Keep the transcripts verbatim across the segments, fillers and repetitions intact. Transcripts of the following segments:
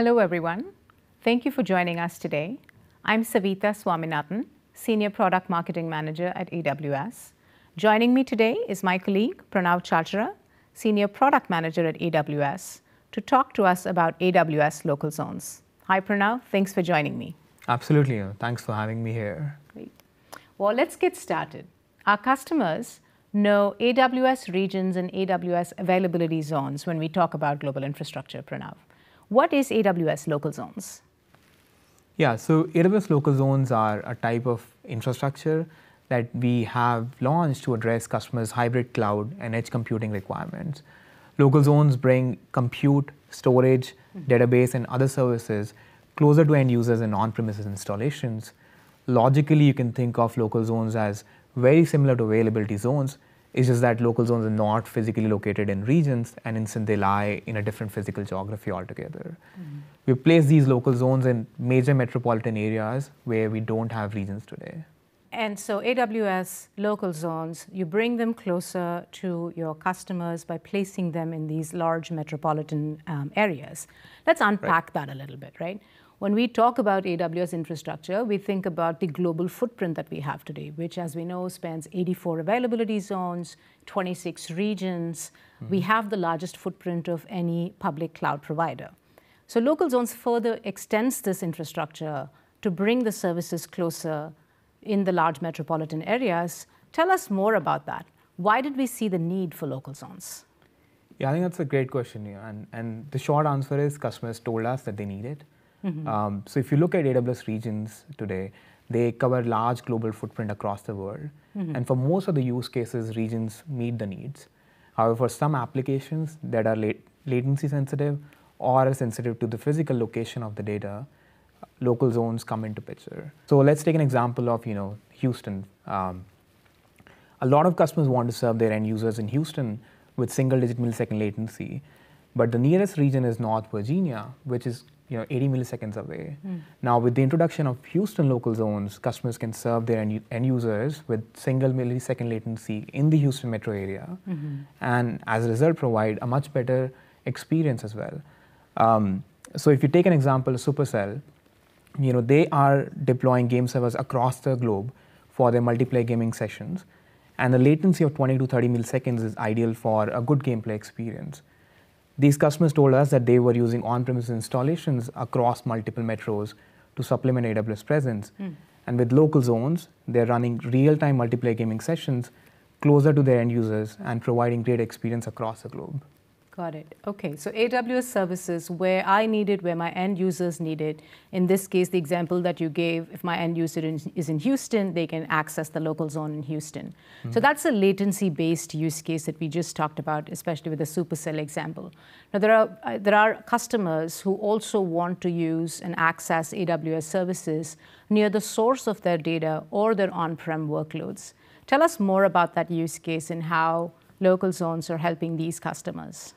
Hello everyone. Thank you for joining us today. I'm Savita Swaminathan, Senior Product Marketing Manager at A W S. Joining me today is my colleague Pranav Chachara, Senior Product Manager at A W S, to talk to us about A W S Local Zones. Hi Pranav, thanks for joining me. Absolutely, thanks for having me here. Great. Well, let's get started. Our customers know A W S regions and A W S availability zones when we talk about global infrastructure, Pranav. What is A W S Local Zones? Yeah, so A W S Local Zones are a type of infrastructure that we have launched to address customers' hybrid cloud and edge computing requirements. Local Zones bring compute, storage, mm-hmm. database, and other services closer to end users in on-premises installations. Logically, you can think of Local Zones as very similar to availability zones. It's just that Local Zones are not physically located in regions, and instead they lie in a different physical geography altogether. Mm-hmm. We place these Local Zones in major metropolitan areas where we don't have regions today. And so A W S Local Zones, you bring them closer to your customers by placing them in these large metropolitan um, areas. Let's unpack right. that a little bit, right? When we talk about A W S infrastructure, we think about the global footprint that we have today, which, as we know, spans eighty-four availability zones, twenty-six regions. Mm-hmm. We have the largest footprint of any public cloud provider. So Local Zones further extends this infrastructure to bring the services closer in the large metropolitan areas. Tell us more about that. Why did we see the need for Local Zones? Yeah, I think that's a great question, yeah. and, and the short answer is customers told us that they need it. Mm-hmm. um, so if you look at A W S regions today, they cover large global footprint across the world. Mm-hmm. And for most of the use cases, regions meet the needs. However, for some applications that are lat- latency sensitive or are sensitive to the physical location of the data, Local Zones come into picture. So let's take an example of, you know, Houston. Um, a lot of customers want to serve their end users in Houston with single digit millisecond latency, but the nearest region is North Virginia, which is you know, eighty milliseconds away. Mm. Now, with the introduction of Houston Local Zones, customers can serve their end, end users with single millisecond latency in the Houston metro area, mm-hmm. and as a result, provide a much better experience as well. Um, so if you take an example, Supercell, you know, they are deploying game servers across the globe for their multiplayer gaming sessions, and the latency of twenty to thirty milliseconds is ideal for a good gameplay experience. These customers told us that they were using on-premise installations across multiple metros to supplement A W S presence. Mm. And with Local Zones, they're running real-time multiplayer gaming sessions closer to their end users and providing great experience across the globe. Got it. Okay, so A W S services where I need it, where my end users need it. In this case, the example that you gave, if my end user is in Houston, they can access the Local Zone in Houston. Mm-hmm. So that's a latency-based use case that we just talked about, especially with the Supercell example. Now, there are, uh, there are customers who also want to use and access A W S services near the source of their data or their on-prem workloads. Tell us more about that use case and how Local Zones are helping these customers.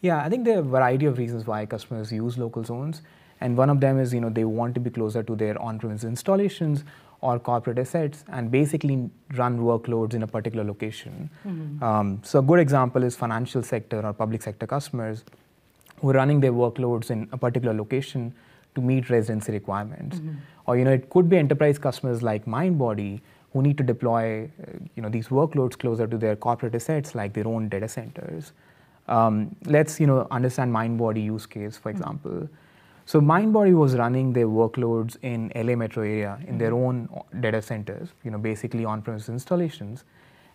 Yeah, I think there are a variety of reasons why customers use Local Zones, and one of them is, you know, they want to be closer to their on-premise installations or corporate assets and basically run workloads in a particular location. Mm-hmm. Um, so a good example is financial sector or public sector customers who are running their workloads in a particular location to meet residency requirements. Mm-hmm. Or, you know, it could be enterprise customers like MindBody who need to deploy, you know, these workloads closer to their corporate assets like their own data centers. Um, let's you know, understand MindBody use case, for example. Mm-hmm. So MindBody was running their workloads in L A metro area in mm-hmm. their own data centers, you know, basically on-premise installations.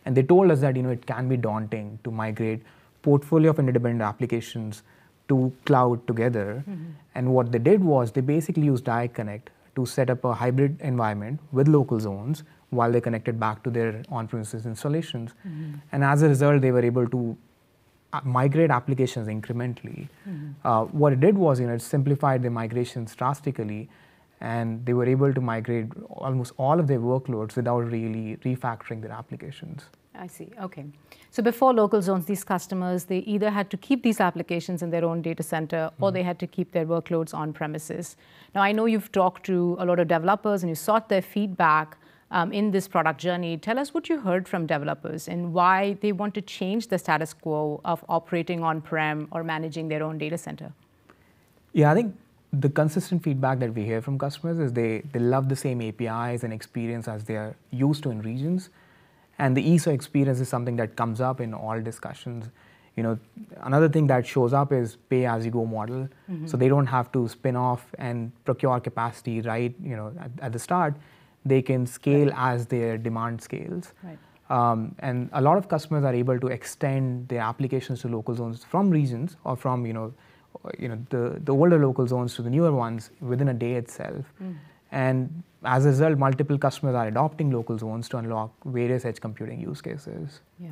And they told us that, you know, it can be daunting to migrate portfolio of independent applications to cloud together. Mm-hmm. And what they did was they basically used Direct Connect to set up a hybrid environment with Local Zones while they connected back to their on-premises installations. Mm-hmm. And as a result, they were able to migrate applications incrementally. Mm-hmm. uh, what it did was, you know, it simplified the migrations drastically, and they were able to migrate almost all of their workloads without really refactoring their applications. I see, okay. So before Local Zones, these customers, they either had to keep these applications in their own data center, or mm-hmm. they had to keep their workloads on premises. Now, I know you've talked to a lot of developers and you sought their feedback Um, in this product journey. Tell us what you heard from developers and why they want to change the status quo of operating on-prem or managing their own data center. Yeah, I think the consistent feedback that we hear from customers is they, they love the same A P Is and experience as they are used to in regions. And the E S O experience is something that comes up in all discussions. You know, another thing that shows up is pay-as-you-go model. Mm-hmm. So they don't have to spin off and procure capacity right, you know, at, at the start. They can scale right. as their demand scales. Right. Um, and a lot of customers are able to extend their applications to local zones from regions or from, you know, you know the, the older local zones to the newer ones within a day itself. Mm. And as a result, multiple customers are adopting local zones to unlock various edge computing use cases. Yeah.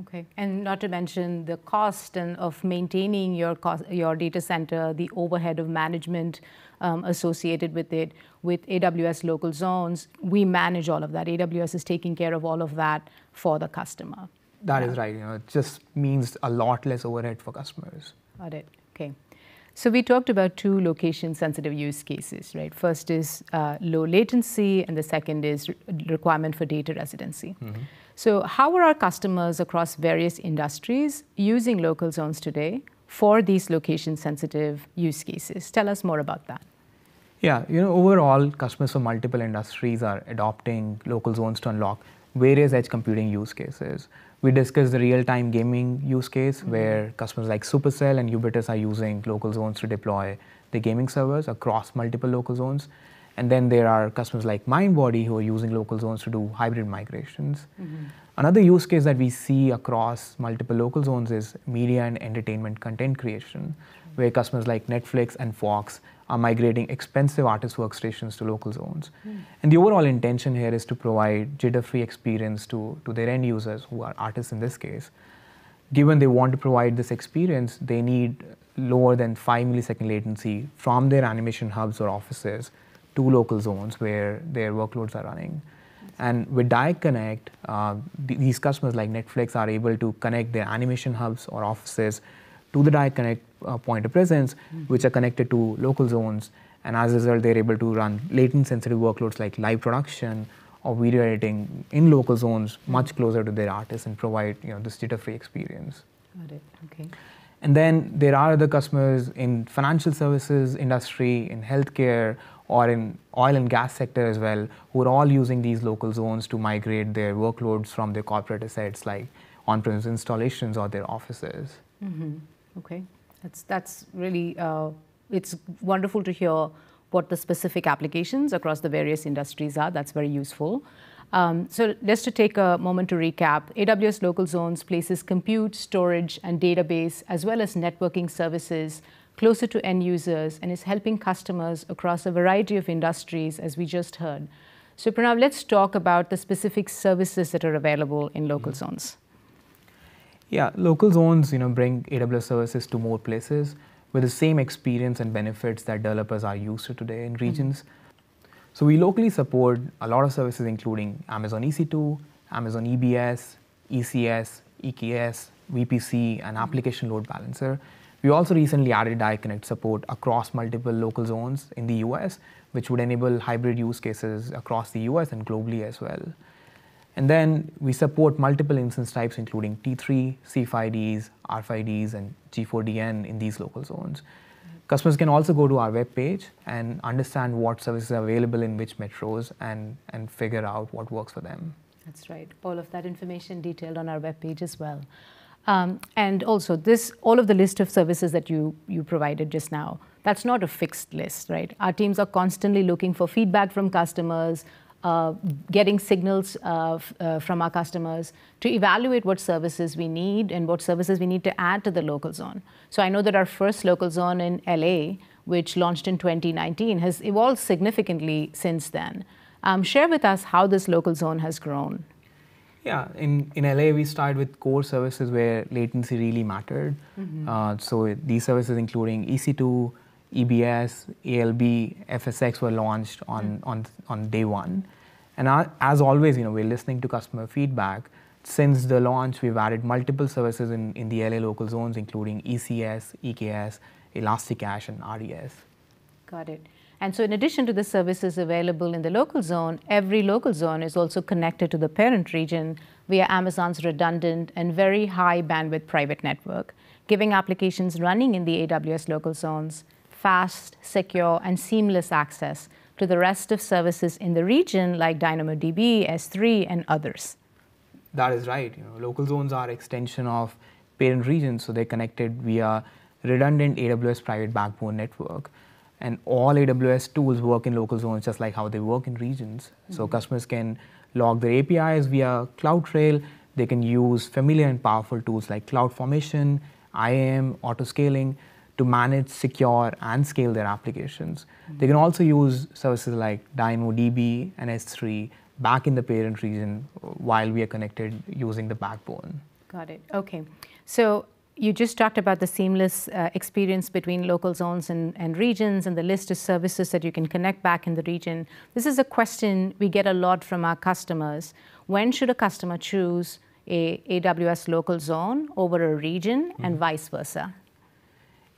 Okay, and not to mention the cost and of maintaining your cost, your data center, the overhead of management um, associated with it. With A W S Local Zones, we manage all of that. A W S is taking care of all of that for the customer. That yeah. is right. You know, it just means a lot less overhead for customers. Got it. Okay. So we talked about two location-sensitive use cases, right? First is uh, low latency, and the second is re requirement for data residency. Mm-hmm. So how are our customers across various industries using local zones today for these location-sensitive use cases? Tell us more about that. Yeah, you know, overall, customers from multiple industries are adopting local zones to unlock various edge computing use cases. We discussed the real-time gaming use case mm-hmm. where customers like Supercell and Ubitus are using local zones to deploy the gaming servers across multiple local zones. And then there are customers like MindBody who are using local zones to do hybrid migrations. Mm-hmm. Another use case that we see across multiple local zones is media and entertainment content creation, mm-hmm. where customers like Netflix and Fox are migrating expensive artist workstations to local zones. Mm. And the overall intention here is to provide jitter-free experience to, to their end users, who are artists in this case. Given they want to provide this experience, they need lower than five millisecond latency from their animation hubs or offices to local zones where their workloads are running. And with Direct Connect, uh, th these customers like Netflix are able to connect their animation hubs or offices to the Direct Connect uh, point of presence, mm-hmm. which are connected to local zones. And as a result, they're able to run latent-sensitive workloads like live production or video editing in local zones much closer to their artists and provide, you know, this jitter-free experience. Got it, okay. And then there are other customers in financial services industry, in healthcare, or in oil and gas sector as well, who are all using these local zones to migrate their workloads from their corporate assets like on-premise installations or their offices. Mm-hmm. Okay, that's, that's really, uh, it's wonderful to hear what the specific applications across the various industries are. That's very useful. Um, so just to take a moment to recap, A W S Local Zones places compute, storage, and database, as well as networking services closer to end users and is helping customers across a variety of industries, as we just heard. So Pranav, let's talk about the specific services that are available in Local mm-hmm. Zones. Yeah, Local Zones, you know, bring A W S services to more places with the same experience and benefits that developers are used to today in regions. Mm-hmm. So we locally support a lot of services including Amazon E C two, Amazon E B S, E C S, E K S, V P C, and application load balancer. We also recently added Direct Connect support across multiple local zones in the U S, which would enable hybrid use cases across the U S and globally as well. And then we support multiple instance types, including T three, C five Ds, R five Ds, and G four D N in these local zones. Customers can also go to our web page and understand what services are available in which metros and, and figure out what works for them. That's right. All of that information detailed on our web page as well. Um, and also, this, all of the list of services that you, you provided just now, that's not a fixed list, right? Our teams are constantly looking for feedback from customers, Uh, getting signals uh, uh, from our customers to evaluate what services we need and what services we need to add to the local zone. So I know that our first local zone in L A, which launched in twenty nineteen, has evolved significantly since then. Um, share with us how this local zone has grown. Yeah, in, in L A, we started with core services where latency really mattered. Mm-hmm. uh, so these services, including E C two, E B S, A L B, F S X were launched on, mm. on, on day one. And our, as always, you know, we're listening to customer feedback. Since the launch, we've added multiple services in, in the L A local zones, including E C S, E K S, ElastiCache, and R D S. Got it. And so in addition to the services available in the local zone, every local zone is also connected to the parent region via Amazon's redundant and very high bandwidth private network, giving applications running in the A W S local zones fast, secure, and seamless access to the rest of services in the region like DynamoDB, S three, and others. That is right. You know, local zones are extension of parent regions, so they're connected via redundant A W S private backbone network. And all A W S tools work in local zones just like how they work in regions. Mm-hmm. So customers can log their A P Is via CloudTrail. They can use familiar and powerful tools like CloudFormation, I A M, auto-scaling to manage, secure, and scale their applications. Mm-hmm. They can also use services like DynamoDB and S three back in the parent region while we are connected using the backbone. Got it. Okay. So you just talked about the seamless uh, experience between local zones and, and regions and the list of services that you can connect back in the region. This is a question we get a lot from our customers. When should a customer choose a AWS local zone over a region mm-hmm. and vice versa?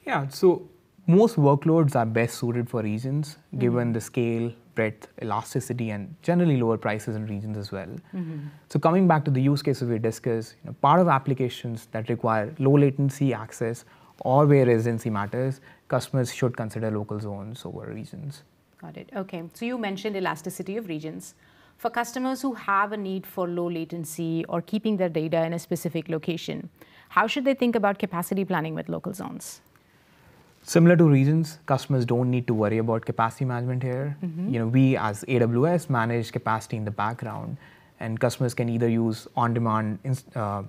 Yeah, so most workloads are best suited for regions mm-hmm. given the scale, breadth, elasticity, and generally lower prices in regions as well. Mm-hmm. So coming back to the use cases we discussed, you know, part of applications that require low latency access or where residency matters, customers should consider local zones over regions. Got it. Okay. So you mentioned elasticity of regions. For customers who have a need for low latency or keeping their data in a specific location, how should they think about capacity planning with local zones? Similar to regions, customers don't need to worry about capacity management here. Mm-hmm. You know, we as A W S manage capacity in the background, and customers can either use on-demand uh,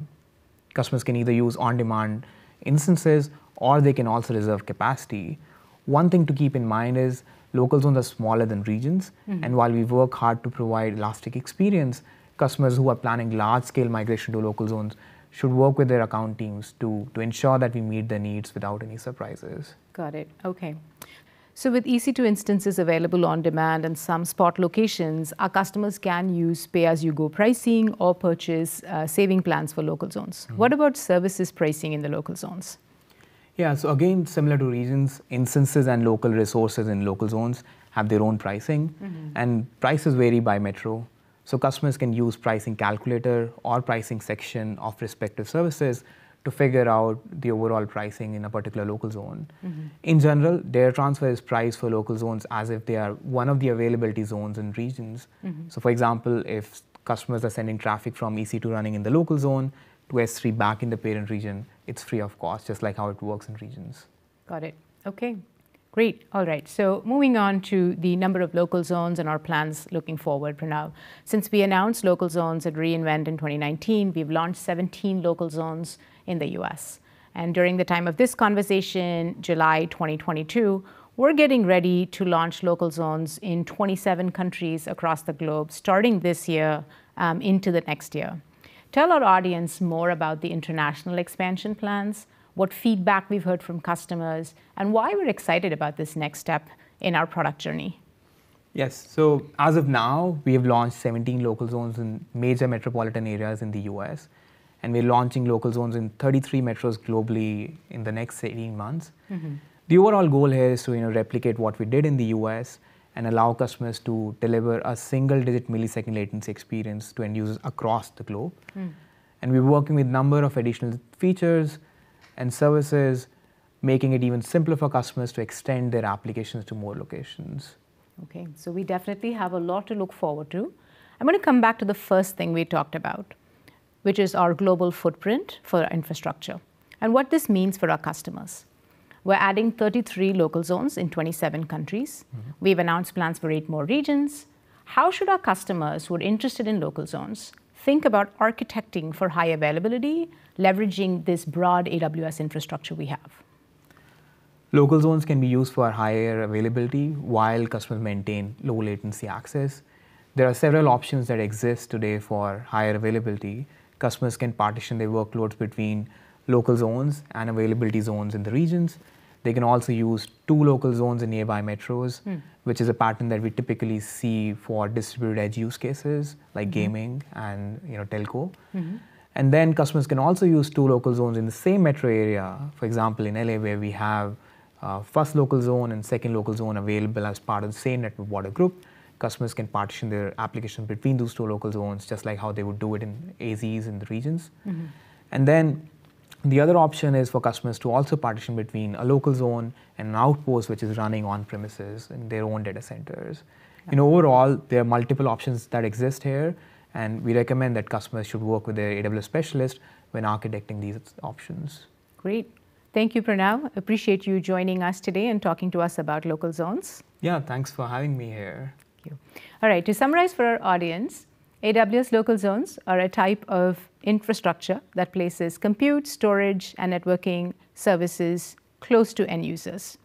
customers can either use on-demand instances, or they can also reserve capacity. One thing to keep in mind is local zones are smaller than regions, mm-hmm. and while we work hard to provide elastic experience, customers who are planning large-scale migration to local zones should work with their account teams to, to ensure that we meet their needs without any surprises. Got it. Okay. So with E C two instances available on demand and some spot locations, our customers can use pay-as-you-go pricing or purchase uh, saving plans for local zones. Mm-hmm. What about services pricing in the local zones? Yeah, so again, similar to regions, instances and local resources in local zones have their own pricing, mm-hmm. and prices vary by metro. So customers can use pricing calculator or pricing section of respective services to figure out the overall pricing in a particular local zone. Mm-hmm. In general, data transfer is priced for local zones as if they are one of the availability zones in regions. Mm-hmm. So for example, if customers are sending traffic from E C two running in the local zone to S three back in the parent region, it's free of cost, just like how it works in regions. Got it. Okay. Great. All right. So moving on to the number of local zones and our plans looking forward, Pranav. Since we announced local zones at re:Invent in twenty nineteen, we've launched seventeen local zones in the U S. And during the time of this conversation, July twenty twenty-two, we're getting ready to launch local zones in twenty-seven countries across the globe, starting this year um, into the next year. Tell our audience more about the international expansion plans, what feedback we've heard from customers, and why we're excited about this next step in our product journey. Yes, so as of now, we have launched seventeen local zones in major metropolitan areas in the U S, and we're launching local zones in thirty-three metros globally in the next eighteen months. Mm-hmm. The overall goal here is to you know, replicate what we did in the U S and allow customers to deliver a single-digit millisecond latency experience to end users across the globe. Mm. And we're working with a number of additional features and services, making it even simpler for customers to extend their applications to more locations. Okay, so we definitely have a lot to look forward to. I'm going to come back to the first thing we talked about, which is our global footprint for our infrastructure and what this means for our customers. We're adding thirty-three local zones in twenty-seven countries. Mm-hmm. We've announced plans for eight more regions. How should our customers who are interested in local zones think about architecting for high availability, leveraging this broad A W S infrastructure we have? Local zones can be used for higher availability while customers maintain low latency access. There are several options that exist today for higher availability. Customers can partition their workloads between local zones and availability zones in the regions. They can also use two local zones in nearby metros, mm. which is a pattern that we typically see for distributed edge use cases like mm-hmm. gaming and you know, telco. Mm-hmm. And then customers can also use two local zones in the same metro area. For example, in L A, where we have uh, first local zone and second local zone available as part of the same network water group. Customers can partition their application between those two local zones, just like how they would do it in A Zs in the regions. Mm-hmm. And then The other option is for customers to also partition between a local zone and an outpost which is running on premises in their own data centers. Yeah. You know, overall, there are multiple options that exist here, and we recommend that customers should work with their A W S specialist when architecting these options. Great. Thank you, Pranav. Appreciate you joining us today and talking to us about local zones. Yeah, thanks for having me here. Thank you. All right, to summarize for our audience, A W S local zones are a type of infrastructure that places compute, storage, and networking services close to end users,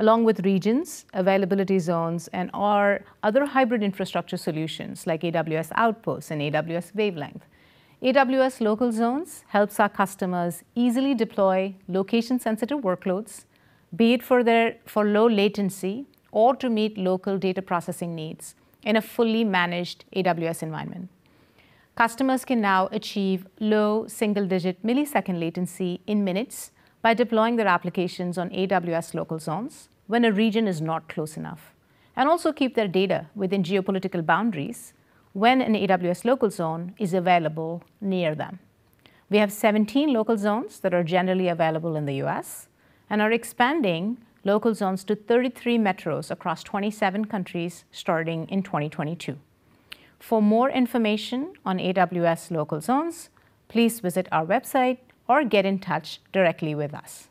along with regions, availability zones, and or other hybrid infrastructure solutions like A W S Outposts and A W S Wavelength. A W S local zones helps our customers easily deploy location-sensitive workloads, be it for, their, for low latency or to meet local data processing needs in a fully managed A W S environment. Customers can now achieve low single-digit millisecond latency in minutes by deploying their applications on A W S local zones when a region is not close enough, and also keep their data within geopolitical boundaries when an A W S local zone is available near them. We have seventeen local zones that are generally available in the U S and are expanding local zones to thirty-three metros across twenty-seven countries starting in twenty twenty-two. For more information on A W S local zones, please visit our website or get in touch directly with us.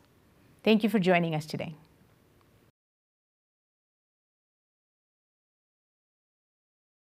Thank you for joining us today.